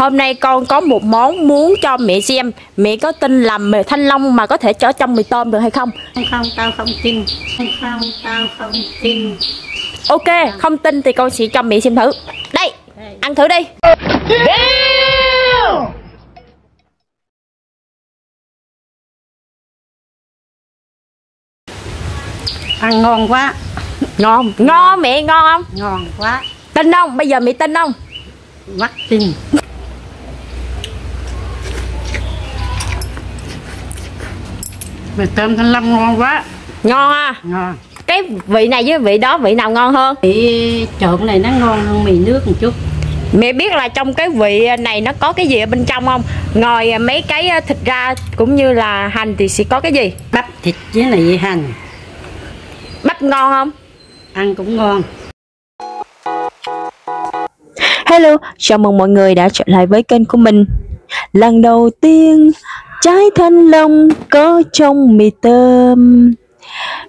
Hôm nay con có một món muốn cho mẹ xem. Mẹ có tin làm mè thanh long mà có thể cho trong mì tôm được hay không? Không, tao không tin. Không, tao không tin. Ok, không tin thì con sẽ cho mẹ xem thử. Đây, ăn thử đi. Ăn ngon quá. Ngon. Ngon mẹ, ngon không? Ngon quá. Tin không? Bây giờ mẹ tin không? Mắc tin. Mì tôm thanh long ngon quá. Ngon ha? Ngon. Cái vị này với vị đó vị nào ngon hơn? Vị trộn này nó ngon hơn mì nước một chút. Mẹ biết là trong cái vị này nó có cái gì ở bên trong không? Ngoài mấy cái thịt ra cũng như là hành thì sẽ có cái gì? Bắp thịt với này hành. Bắp ngon không? Ăn cũng ngon. Hello, chào mừng mọi người đã trở lại với kênh của mình. Lần đầu tiên trái thanh long có trong mì tôm.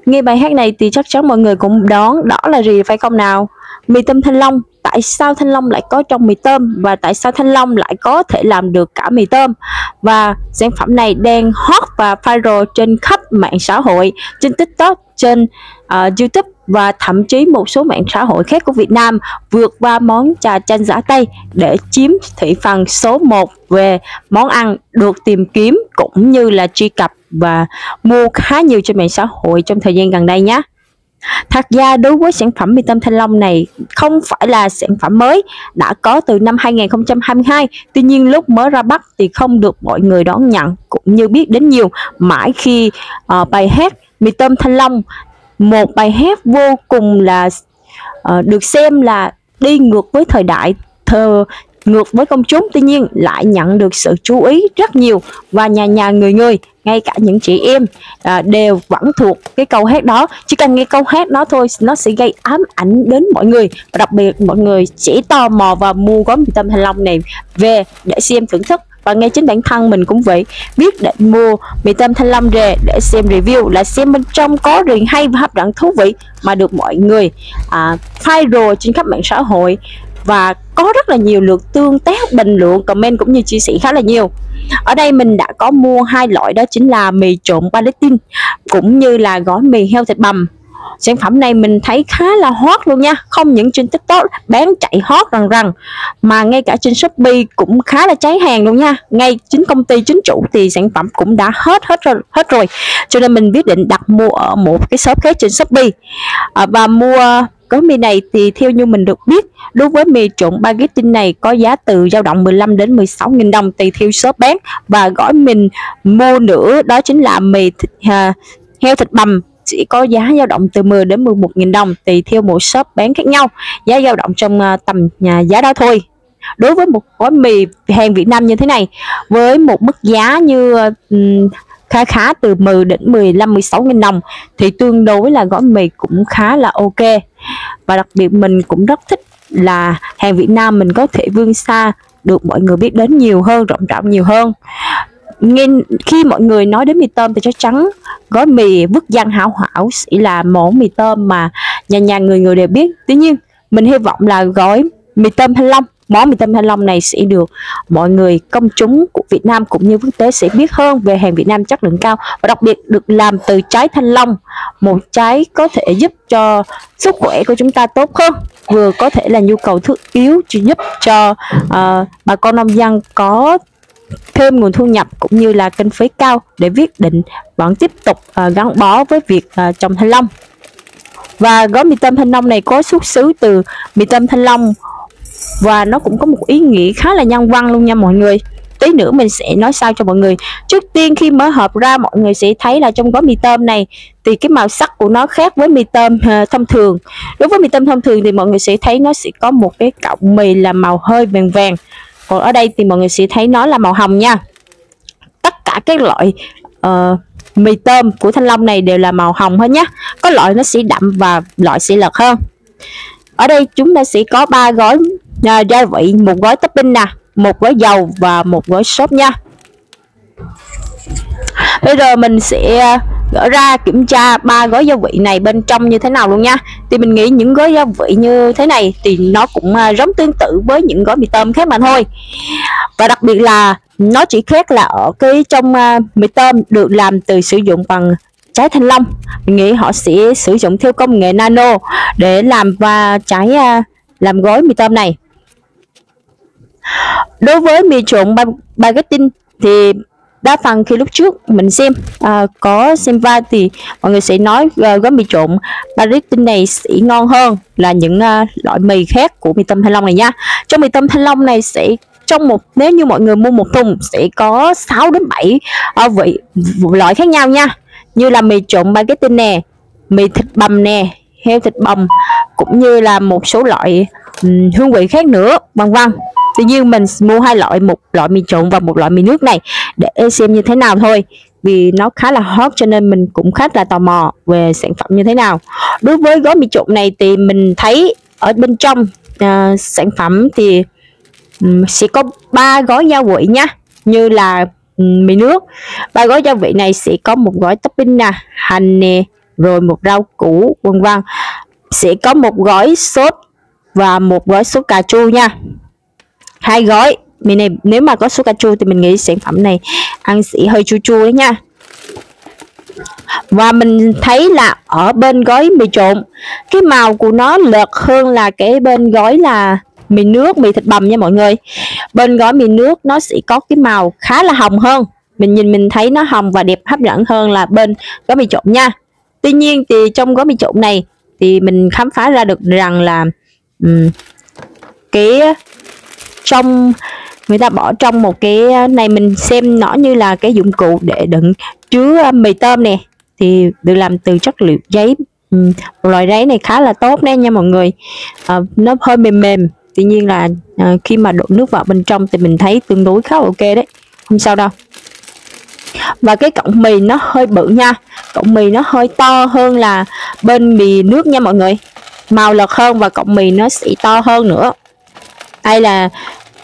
Nghe bài hát này thì chắc chắn mọi người cũng đoán đó là gì phải không nào? Mì tôm thanh long. Tại sao thanh long lại có trong mì tôm? Và tại sao thanh long lại có thể làm được cả mì tôm? Và sản phẩm này đang hot và viral trên khắp mạng xã hội, trên TikTok, trên YouTube và thậm chí một số mạng xã hội khác của Việt Nam, vượt qua món trà chanh giã Tây để chiếm thị phần số 1 về món ăn được tìm kiếm cũng như là truy cập và mua khá nhiều trên mạng xã hội trong thời gian gần đây nhé. Thật ra đối với sản phẩm mì tôm thanh long này không phải là sản phẩm mới, đã có từ năm 2022. Tuy nhiên lúc mới ra Bắc thì không được mọi người đón nhận cũng như biết đến nhiều. Mãi khi bài hát mì tôm thanh long, một bài hát vô cùng là được xem là đi ngược với thời đại, ngược với công chúng, tuy nhiên lại nhận được sự chú ý rất nhiều. Và nhà nhà người người, ngay cả những chị em đều vẫn thuộc cái câu hát đó. Chỉ cần nghe câu hát đó thôi, nó sẽ gây ám ảnh đến mọi người. Và đặc biệt mọi người chỉ tò mò và mua gói mì tôm thanh long này về để xem thưởng thức. Và ngay chính bản thân mình cũng vậy, biết để mua mì tôm thanh long về để xem review, là xem bên trong có gì hay và hấp dẫn thú vị mà được mọi người viral trên khắp mạng xã hội. Và có rất là nhiều lượt tương tác, bình luận, comment cũng như chia sẻ khá là nhiều. Ở đây mình đã có mua hai loại, đó chính là mì trộn Palestine cũng như là gói mì heo thịt bằm. Sản phẩm này mình thấy khá là hot luôn nha. Không những trên TikTok bán chạy hot rằng mà ngay cả trên Shopee cũng khá là cháy hàng luôn nha. Ngay chính công ty chính chủ thì sản phẩm cũng đã hết rồi. Cho nên mình quyết định đặt mua ở một cái shop khác trên Shopee. Và mua gói mì này thì theo như mình được biết, đối với mì trộn baguette này có giá từ dao động 15 đến 16.000 đồng tùy theo shop bán. Và gói mình mua nữa đó chính là mì heo thịt bằm chỉ có giá dao động từ 10 đến 11.000 đồng tùy theo mỗi shop bán khác nhau, giá dao động trong tầm giá đó thôi. Đối với một gói mì hàng Việt Nam như thế này với một mức giá như khá từ 10 đến 16.000 đồng thì tương đối là gói mì cũng khá là ok. Và đặc biệt mình cũng rất thích là hàng Việt Nam mình có thể vươn xa, được mọi người biết đến nhiều hơn, rộng rãi nhiều hơn. Nghe khi mọi người nói đến mì tôm thì chắc chắn gói mì Vức Giang Hảo Hảo sẽ là món mì tôm mà nhà nhà người người đều biết. Tuy nhiên mình hy vọng là gói mì tôm thanh long, món mì tôm thanh long này sẽ được mọi người, công chúng của Việt Nam cũng như quốc tế sẽ biết hơn về hàng Việt Nam chất lượng cao. Và đặc biệt được làm từ trái thanh long, một trái có thể giúp cho sức khỏe của chúng ta tốt hơn, vừa có thể là nhu cầu thiết yếu giúp cho bà con nông dân có thêm nguồn thu nhập cũng như là kinh phí cao để quyết định vẫn tiếp tục gắn bó với việc trồng thanh long. Và gói mì tôm thanh long này có xuất xứ từ mì tôm thanh long và nó cũng có một ý nghĩa khá là nhân văn luôn nha mọi người. Tí nữa mình sẽ nói sao cho mọi người. Trước tiên khi mở hộp ra mọi người sẽ thấy là trong gói mì tôm này thì cái màu sắc của nó khác với mì tôm thông thường. Đối với mì tôm thông thường thì mọi người sẽ thấy nó sẽ có một cái cọng mì là màu hơi vàng vàng. Còn ở đây thì mọi người sẽ thấy nó là màu hồng nha. Tất cả các loại mì tôm của thanh long này đều là màu hồng hết nhé. Có loại nó sẽ đậm và loại sẽ lợt hơn. Ở đây chúng ta sẽ có 3 gói gia vị, một gói topping nè, một gói dầu và một gói sốt nha. Bây giờ mình sẽ gỡ ra kiểm tra ba gói gia vị này bên trong như thế nào luôn nha. Thì mình nghĩ những gói gia vị như thế này thì nó cũng giống tương tự với những gói mì tôm khác mà thôi. Và đặc biệt là nó chỉ khác là ở cái trong mì tôm được làm từ sử dụng bằng trái thanh long. Mình nghĩ họ sẽ sử dụng theo công nghệ nano để làm làm gói mì tôm này. Đối với mì trộn baguette thì đa phần khi lúc trước mình có xem vai thì mọi người sẽ nói gói mì trộn baguette này sẽ ngon hơn là những loại mì khác của mì tôm thanh long này nha. Trong mì tôm thanh long này sẽ nếu như mọi người mua một thùng sẽ có 6 đến 7 loại khác nhau nha. Như là mì trộn baguette nè, mì thịt bằm nè, heo thịt bằm, cũng như là một số loại hương vị khác nữa, vân vân. Tuy nhiên mình mua hai loại, một loại mì trộn và một loại mì nước này để xem như thế nào thôi, vì nó khá là hot cho nên mình cũng khá là tò mò về sản phẩm như thế nào. Đối với gói mì trộn này thì mình thấy ở bên trong sản phẩm thì sẽ có 3 gói gia vị nhá, như là mì nước. 3 gói gia vị này sẽ có một gói topping nè, hành nè, rồi một rau củ, vân vân. Sẽ có một gói sốt và một gói sốt cà chua nha. 2 gói mì này nếu mà có sốt cà chua thì mình nghĩ sản phẩm này ăn sẽ hơi chua chua đấy nha. Và mình thấy là ở bên gói mì trộn cái màu của nó lợt hơn là cái bên gói là mì nước, mì thịt bằm nha mọi người. Bên gói mì nước nó sẽ có cái màu khá là hồng hơn. Mình thấy nó hồng và đẹp hấp dẫn hơn là bên gói mì trộn nha. Tuy nhiên thì trong gói mì trộn này thì mình khám phá ra được rằng là cái trong người ta bỏ trong một cái này, mình xem nó như là cái dụng cụ để đựng chứa mì tôm nè, thì được làm từ chất liệu giấy. Loại giấy này khá là tốt đấy nha mọi người. Nó hơi mềm mềm. Tuy nhiên là khi mà đổ nước vào bên trong thì mình thấy tương đối khá ok đấy, không sao đâu. Và cái cọng mì nó hơi bự nha, cọng mì nó hơi to hơn là bên mì nước nha mọi người. Màu lợt hơn và cọng mì nó sẽ to hơn nữa. Đây là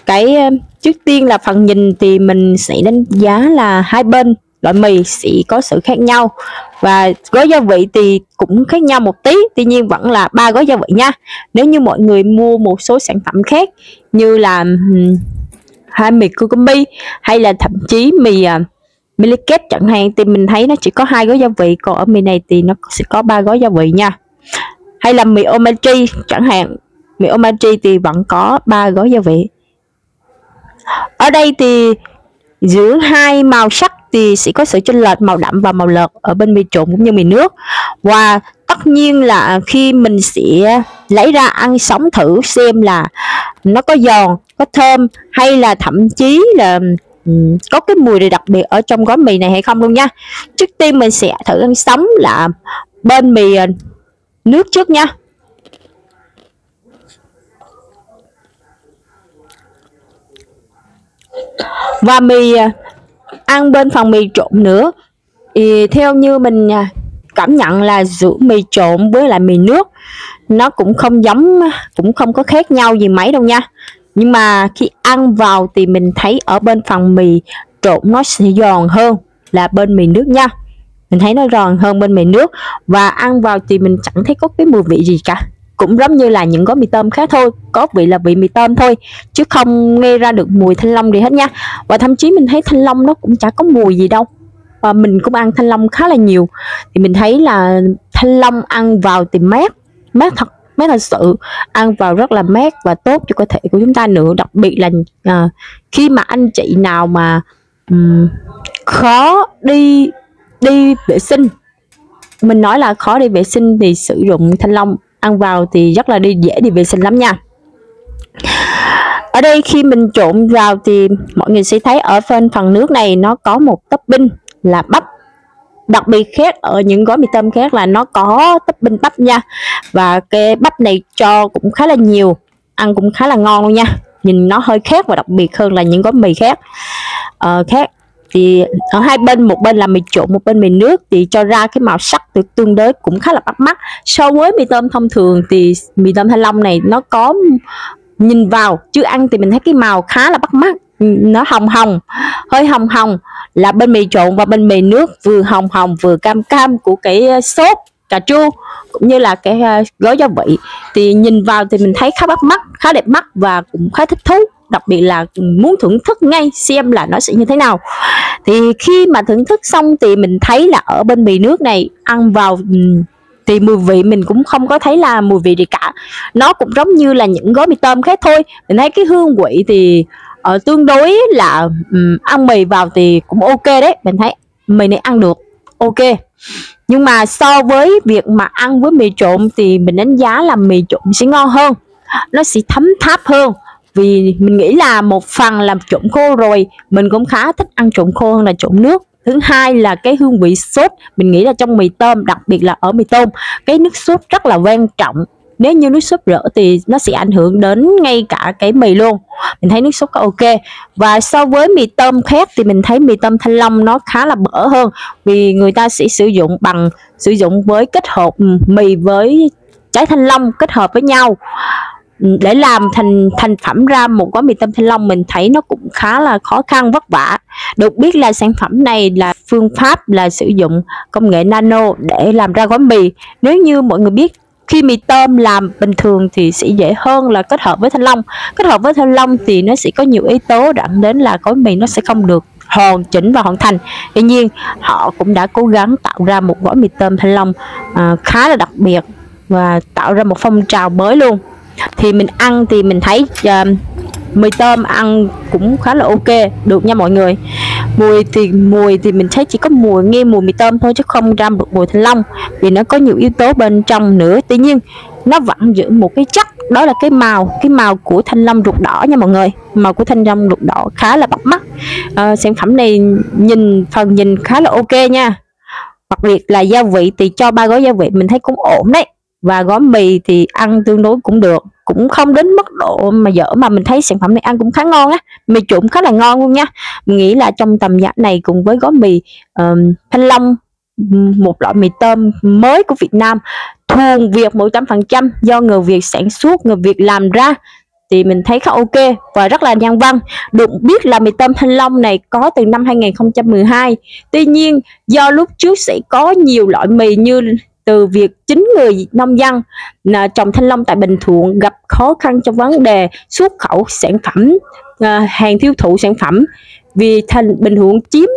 cái trước tiên là phần nhìn thì mình sẽ đánh giá là hai bên loại mì sẽ có sự khác nhau, và gói gia vị thì cũng khác nhau một tí. Tuy nhiên vẫn là 3 gói gia vị nha. Nếu như mọi người mua một số sản phẩm khác như là hai mì cucumbi hay là thậm chí mì Milliket chẳng hạn thì mình thấy nó chỉ có 2 gói gia vị, còn ở mì này thì nó sẽ có 3 gói gia vị nha. Hay là mì omachi chẳng hạn, mì omachi thì vẫn có 3 gói gia vị. Ở đây thì giữa hai màu sắc thì sẽ có sự chênh lệch màu đậm và màu lợt ở bên mì trộn cũng như mì nước. Và tất nhiên là khi mình sẽ lấy ra ăn sống thử xem là nó có giòn, có thơm hay là thậm chí là có cái mùi gì đặc biệt ở trong gói mì này hay không luôn nha. Trước tiên mình sẽ thử ăn sống là bên mì nước trước nha. Và mì ăn bên phần mì trộn nữa thì theo như mình cảm nhận là giữa mì trộn với lại mì nước nó cũng không giống, cũng không có khác nhau gì mấy đâu nha. Nhưng mà khi ăn vào thì mình thấy ở bên phần mì trộn nó sẽ giòn hơn là bên mì nước nha. Mình thấy nó giòn hơn bên mì nước, và ăn vào thì mình chẳng thấy có cái mùi vị gì cả. Cũng giống như là những gói mì tôm khác thôi, có vị là vị mì tôm thôi, chứ không nghe ra được mùi thanh long gì hết nha. Và thậm chí mình thấy thanh long nó cũng chả có mùi gì đâu. Và mình cũng ăn thanh long khá là nhiều, thì mình thấy là thanh long ăn vào thì mát thật sự, ăn vào rất là mát và tốt cho cơ thể của chúng ta nữa. Đặc biệt là khi mà anh chị nào mà khó đi vệ sinh, mình nói là khó đi vệ sinh thì sử dụng thanh long ăn vào thì rất là dễ đi vệ sinh lắm nha. Ở đây khi mình trộn vào thì mọi người sẽ thấy ở phần nước này nó có một topping là bắp. Đặc biệt khác ở những gói mì tôm khác là nó có topping bắp nha. Và cái bắp này cho cũng khá là nhiều, ăn cũng khá là ngon luôn nha. Nhìn nó hơi khác và đặc biệt hơn là những gói mì khác. Thì ở hai bên, một bên là mì trộn, một bên mì nước, thì cho ra cái màu sắc thì tương đối cũng khá là bắt mắt. So với mì tôm thông thường thì mì tôm thanh long này nó có nhìn vào, chứ ăn thì mình thấy cái màu khá là bắt mắt, nó hồng hồng, hơi hồng hồng là bánh mì trộn và bánh mì nước, vừa hồng hồng vừa cam cam của cái sốt cà chua cũng như là cái gói gia vị. Thì nhìn vào thì mình thấy khá bắt mắt, khá đẹp mắt và cũng khá thích thú, đặc biệt là muốn thưởng thức ngay xem là nó sẽ như thế nào. Thì khi mà thưởng thức xong thì mình thấy là ở bên mì nước này ăn vào thì mùi vị mình cũng không có thấy là mùi vị gì cả, nó cũng giống như là những gói mì tôm khác thôi. Mình thấy cái hương vị thì tương đối là ăn mì vào thì cũng ok đấy, mình thấy mì này ăn được ok. Nhưng mà so với việc mà ăn với mì trộn thì mình đánh giá là mì trộn sẽ ngon hơn, nó sẽ thấm tháp hơn. Vì mình nghĩ là một phần làm trộn khô rồi, mình cũng khá thích ăn trộn khô hơn là trộn nước. Thứ hai là cái hương vị sốt, mình nghĩ là trong mì tôm, đặc biệt là ở mì tôm, cái nước sốt rất là quan trọng. Nếu như nước sốt rỡ thì nó sẽ ảnh hưởng đến ngay cả cái mì luôn. Mình thấy nước sốt có ok. Và so với mì tôm khác thì mình thấy mì tôm Thanh Long nó khá là bở hơn, vì người ta sẽ sử dụng với kết hợp mì với trái Thanh Long kết hợp với nhau để làm thành phẩm ra một gói mì tôm Thanh Long. Mình thấy nó cũng khá là khó khăn vất vả. Được biết là sản phẩm này là phương pháp là sử dụng công nghệ nano để làm ra gói mì. Nếu như mọi người biết, khi mì tôm làm bình thường thì sẽ dễ hơn là kết hợp với Thanh Long. Kết hợp với Thanh Long thì nó sẽ có nhiều yếu tố dẫn đến là gói mì nó sẽ không được hoàn chỉnh và hoàn thành. Tuy nhiên họ cũng đã cố gắng tạo ra một gói mì tôm Thanh Long khá là đặc biệt và tạo ra một phong trào mới luôn. Thì mình ăn thì mình thấy mì tôm ăn cũng khá là ok được nha mọi người. Mùi thì mình thấy chỉ có mùi, nghe mùi mì tôm thôi chứ không ra được mùi Thanh Long, vì nó có nhiều yếu tố bên trong nữa. Tuy nhiên nó vẫn giữ một cái chất, đó là cái màu của Thanh Long ruột đỏ nha mọi người. Màu của Thanh Long ruột đỏ khá là bắt mắt. Sản phẩm này nhìn khá là ok nha. Đặc biệt là gia vị thì cho 3 gói gia vị mình thấy cũng ổn đấy. Và gói mì thì ăn tương đối cũng được, cũng không đến mức độ mà dở, mà mình thấy sản phẩm này ăn cũng khá ngon á. Mì trộn khá là ngon luôn nha. Mình nghĩ là trong tầm giá này cùng với gói mì Thanh Long, một loại mì tôm mới của Việt Nam thuần Việt 100% do người Việt sản xuất, người Việt làm ra, thì mình thấy khá ok và rất là nhân văn. Được biết là mì tôm Thanh Long này có từ năm 2012. Tuy nhiên do lúc trước sẽ có nhiều loại mì như từ việc chính người nông dân trồng Thanh Long tại Bình Thuận gặp khó khăn trong vấn đề xuất khẩu sản phẩm, hàng tiêu thụ sản phẩm, vì Bình Thuận chiếm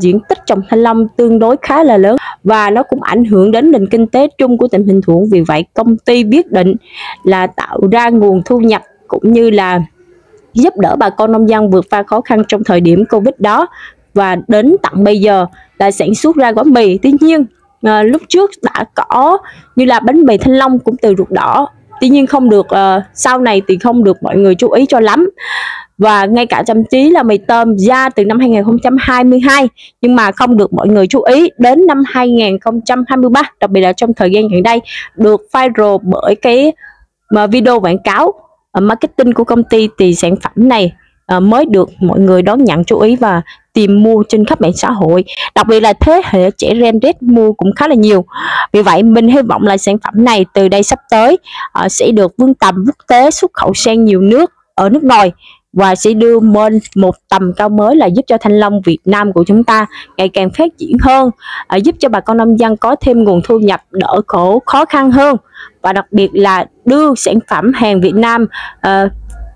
diện tích trồng Thanh Long tương đối khá là lớn và nó cũng ảnh hưởng đến nền kinh tế chung của tỉnh Bình Thuận. Vì vậy công ty quyết định là tạo ra nguồn thu nhập cũng như là giúp đỡ bà con nông dân vượt qua khó khăn trong thời điểm Covid đó, và đến tận bây giờ là sản xuất ra gói mì. Tuy nhiên lúc trước đã có như là bánh mì Thanh Long cũng từ ruột đỏ, tuy nhiên không được, sau này thì không được mọi người chú ý cho lắm. Và ngay cả thậm chí là mì tôm ra từ năm 2022 nhưng mà không được mọi người chú ý. Đến năm 2023, đặc biệt là trong thời gian gần đây, được viral bởi cái video quảng cáo marketing của công ty, thì sản phẩm này mới được mọi người đón nhận, chú ý và tìm mua trên khắp mạng xã hội. Đặc biệt là thế hệ trẻ Gen Z mua cũng khá là nhiều. Vì vậy mình hy vọng là sản phẩm này từ đây sắp tới sẽ được vươn tầm quốc tế, xuất khẩu sang nhiều nước ở nước ngoài và sẽ đưa lên một tầm cao mới, là giúp cho Thanh Long Việt Nam của chúng ta ngày càng phát triển hơn, giúp cho bà con nông dân có thêm nguồn thu nhập đỡ khổ khó khăn hơn, và đặc biệt là đưa sản phẩm hàng Việt Nam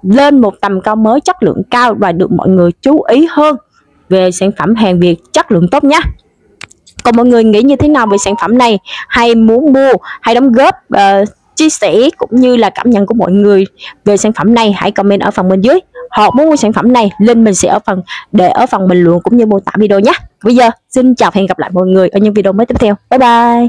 lên một tầm cao mới, chất lượng cao và được mọi người chú ý hơn về sản phẩm hàng Việt chất lượng tốt nhé. Còn mọi người nghĩ như thế nào về sản phẩm này, hay muốn mua, hay đóng góp chia sẻ cũng như là cảm nhận của mọi người về sản phẩm này, hãy comment ở phần bên dưới. Hoặc muốn mua sản phẩm này, link mình sẽ để ở phần bình luận cũng như mô tả video nhé. Bây giờ xin chào và hẹn gặp lại mọi người ở những video mới tiếp theo. Bye bye.